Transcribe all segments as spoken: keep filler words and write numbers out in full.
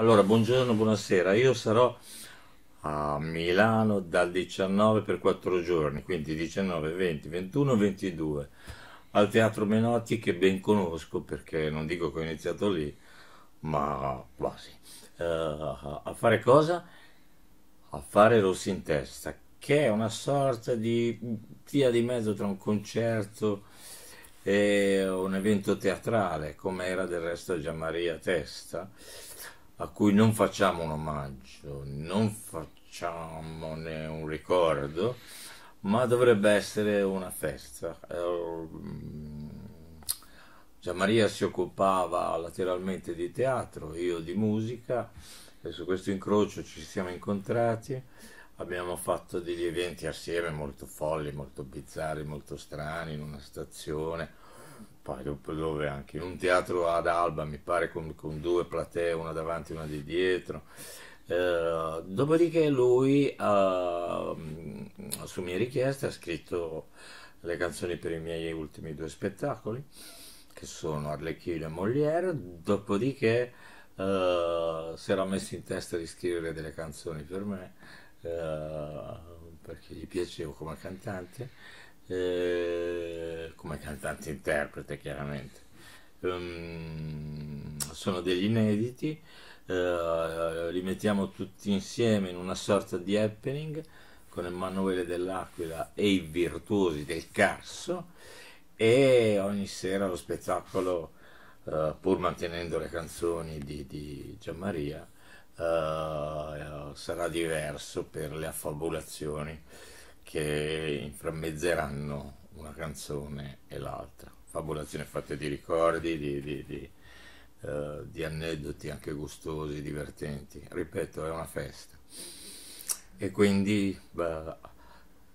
Allora, buongiorno, buonasera. Io sarò a Milano dal diciannove per quattro giorni, quindi diciannove, venti, ventuno, ventidue, al Teatro Menotti, che ben conosco perché non dico che ho iniziato lì, ma quasi. Uh, a fare cosa? A fare Rossi in testa, che è una sorta di via di mezzo tra un concerto e un evento teatrale, come era del resto Gianmaria Testa, a cui non facciamo un omaggio, non facciamone un ricordo, ma dovrebbe essere una festa. Gianmaria si occupava lateralmente di teatro, io di musica, e su questo incrocio ci siamo incontrati, abbiamo fatto degli eventi assieme molto folli, molto bizzarri, molto strani, in una stazione, poi dopo dove anche in un teatro ad Alba, mi pare, con, con due platee, una davanti e una di dietro. Eh, dopodiché lui, eh, su mia richiesta, ha scritto le canzoni per i miei ultimi due spettacoli, che sono Arlecchino e Molière, dopodiché eh, si era messo in testa di scrivere delle canzoni per me, eh, perché gli piacevo come cantante, Eh, come cantante interprete, chiaramente. Um, sono degli inediti, eh, li mettiamo tutti insieme in una sorta di happening con Emanuele dell'Aquila e I Virtuosi del Carso, e ogni sera lo spettacolo, eh, pur mantenendo le canzoni di, di Gianmaria, eh, sarà diverso per le affabulazioni che inframmezzeranno una canzone e l'altra. Fabulazioni fatte di ricordi, di, di, di, eh, di aneddoti anche gustosi, divertenti. Ripeto, è una festa. E quindi beh,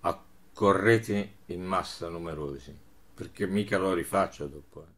accorrete in massa numerosi, perché mica lo rifaccio dopo.